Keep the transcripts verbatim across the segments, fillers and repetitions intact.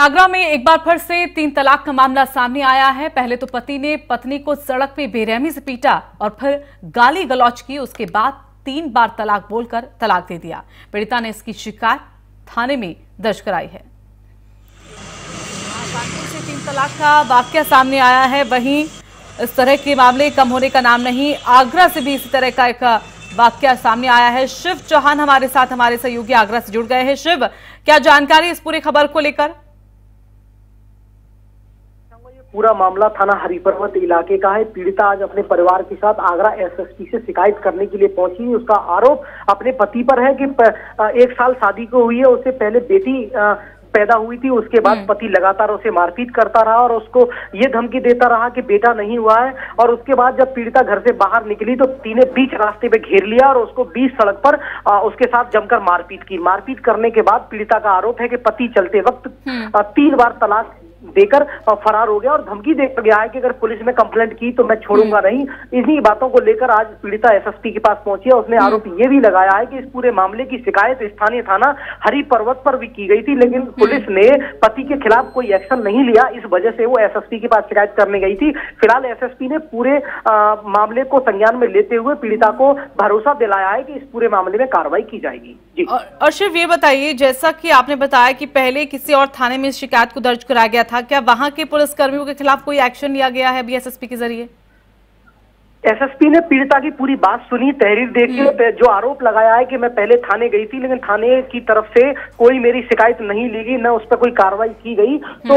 आगरा में एक बार फिर से तीन तलाक का मामला सामने आया है। पहले तो पति ने पत्नी को सड़क पे बेरहमी से पीटा और फिर गाली गलौज की। उसके बाद तीन बार तलाक बोलकर तलाक दे दिया। पीड़िता ने इसकी शिकायत थाने में दर्ज कराई है। कानपुर से तीन तलाक का वाकया सामने आया है। वहीं इस तरह के मामले कम होने का नाम नहीं। आगरा से भी इसी तरह का एक वाकया सामने आया है। शिव चौहान हमारे साथ, हमारे सहयोगी आगरा से जुड़ गए हैं। शिव, क्या जानकारी इस पूरी खबर को लेकर? पूरा मामला थाना हरिपर्वत इलाके का है। पीड़िता आज अपने परिवार के साथ आगरा एसएसपी से शिकायत करने के लिए पहुंची। उसका आरोप अपने पति पर है कि एक साल शादी को हुई है, उससे पहले बेटी पैदा हुई थी। उसके बाद पति लगातार उसे मारपीट करता रहा और उसको ये धमकी देता रहा कि बेटा नहीं हुआ है। और उसके बाद जब पीड़िता घर से बाहर निकली तो पति ने बीच रास्ते पे घेर लिया और उसको बीच सड़क पर आ, उसके साथ जमकर मारपीट की। मारपीट करने के बाद पीड़िता का आरोप है कि पति चलते वक्त तीन बार तलाक देकर फरार हो गया और धमकी देकर गया है कि अगर पुलिस में कंप्लेंट की तो मैं छोड़ूंगा नहीं। इन्हीं बातों को लेकर आज पीड़िता एसएसपी के पास पहुंची है। उसने आरोप ये भी लगाया है कि इस पूरे मामले की शिकायत स्थानीय थाना हरिपर्वत पर भी की गई थी, लेकिन पुलिस ने पति के खिलाफ कोई एक्शन नहीं लिया। इस वजह से वो एसएसपी के पास शिकायत करने गई थी। फिलहाल एसएसपी ने पूरे आ, मामले को संज्ञान में लेते हुए पीड़िता को भरोसा दिलाया है कि इस पूरे मामले में कार्रवाई की जाएगी। जी, और शिव ये बताइए, जैसा कि आपने बताया कि पहले किसी और थाने में इस शिकायत को दर्ज कराया गया था, क्या वहां के पुलिसकर्मियों के खिलाफ कोई एक्शन लिया गया है अभी एसएसपी के जरिए? एसएसपी ने पीड़िता की पूरी बात सुनी, तहरीर देखी। जो आरोप लगाया है कि मैं पहले थाने गई थी, लेकिन थाने की तरफ से कोई मेरी शिकायत नहीं ली गई, न उस पर कोई कार्रवाई की गई। तो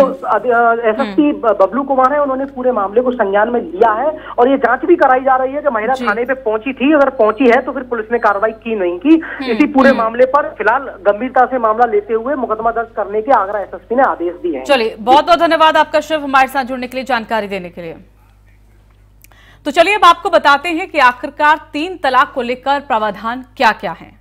एसएसपी बबलू कुमार है, उन्होंने पूरे मामले को संज्ञान में लिया है और ये जांच भी कराई जा रही है कि महिला थाने पे पहुंची थी। अगर पहुंची है तो फिर पुलिस ने कार्रवाई की नहीं की। इसी पूरे मामले पर फिलहाल गंभीरता से मामला लेते हुए मुकदमा दर्ज करने के आगरा एसएसपी ने आदेश दिए हैं। चलिए, बहुत बहुत धन्यवाद आपका शिव, हमारे साथ जुड़ने के लिए, जानकारी देने के लिए। तो चलिए अब आपको बताते हैं कि आखिरकार तीन तलाक को लेकर प्रावधान क्या क्या हैं।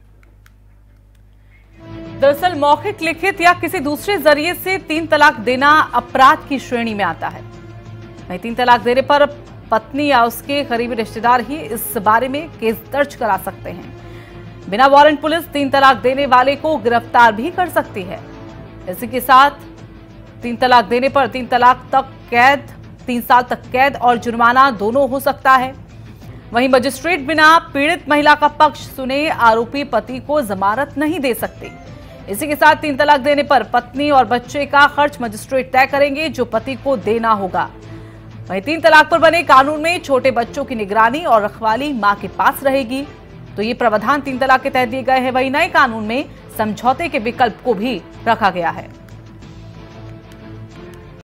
दरअसल मौखिक, लिखित या किसी दूसरे जरिए से तीन तलाक देना अपराध की श्रेणी में आता है। वहीं तीन तलाक देने पर पत्नी या उसके करीबी रिश्तेदार ही इस बारे में केस दर्ज करा सकते हैं। बिना वारंट पुलिस तीन तलाक देने वाले को गिरफ्तार भी कर सकती है। इसी के साथ तीन तलाक देने पर तीन तलाक तक कैद, तीन साल तक कैद और जुर्माना दोनों हो सकता है। वहीं मजिस्ट्रेट बिना पीड़ित महिला का पक्ष सुने आरोपी पति को जमानत नहीं दे सकते। इसी के साथ तीन तलाक देने पर पत्नी और बच्चे का खर्च मजिस्ट्रेट तय करेंगे, जो पति को देना होगा। वहीं तीन तलाक पर बने कानून में छोटे बच्चों की निगरानी और रखवाली मां के पास रहेगी। तो ये प्रावधान तीन तलाक के तहत दिए गए हैं। वहीं नए कानून में समझौते के विकल्प को भी रखा गया है।